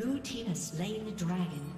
blue team has slain the dragon.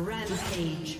Rampage.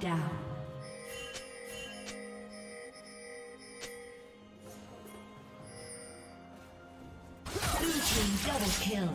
Shut down. Blue team double kill.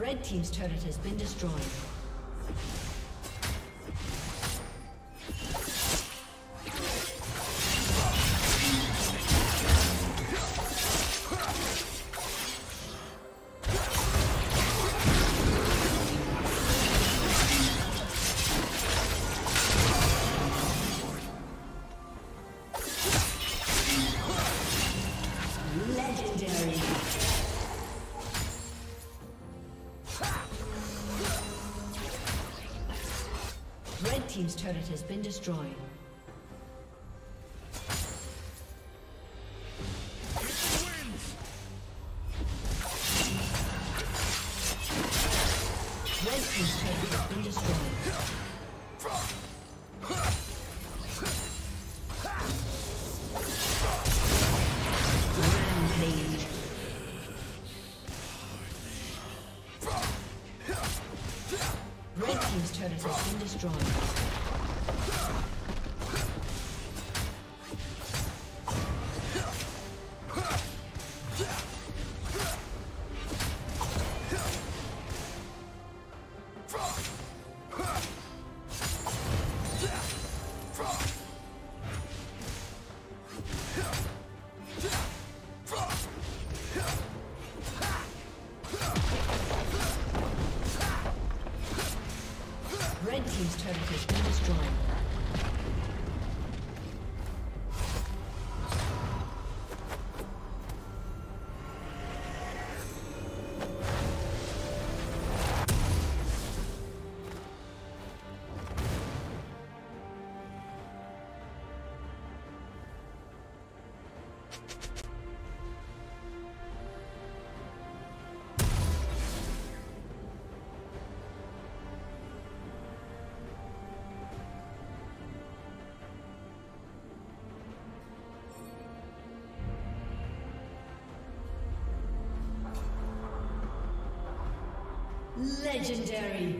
Red team's turret has been destroyed. Team's turret has been destroyed. Red team's turret has been destroyed. Legendary.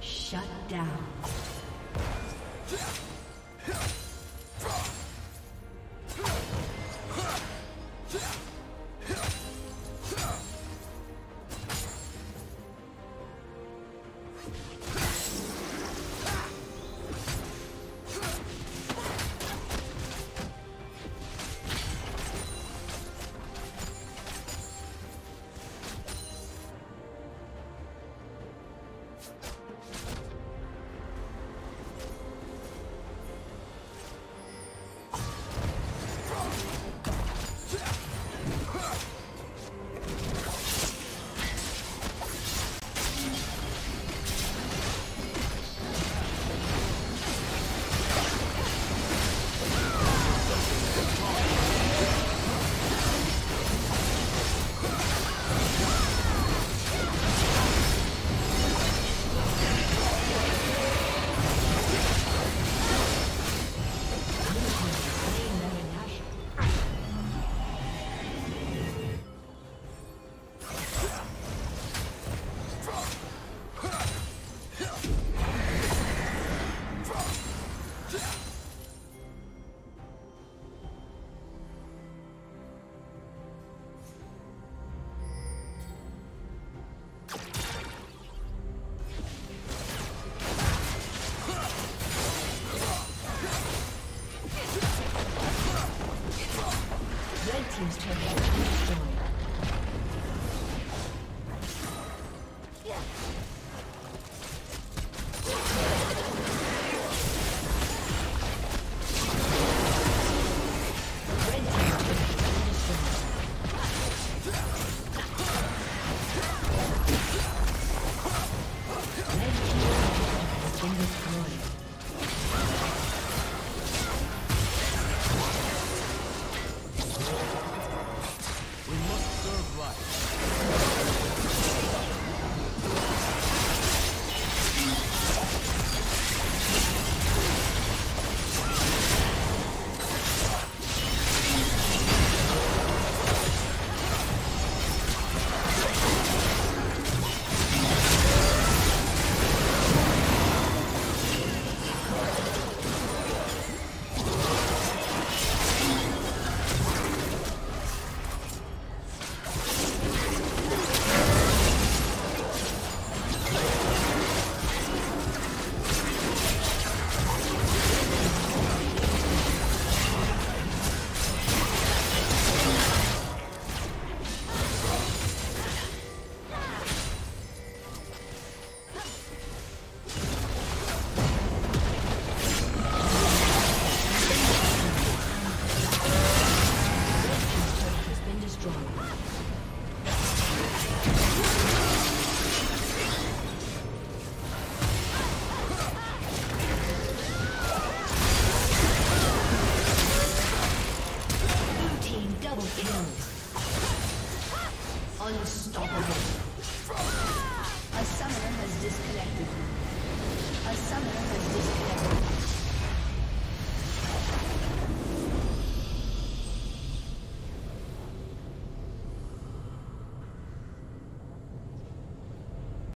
Shut down. Shut down. Seems to have been destroyed.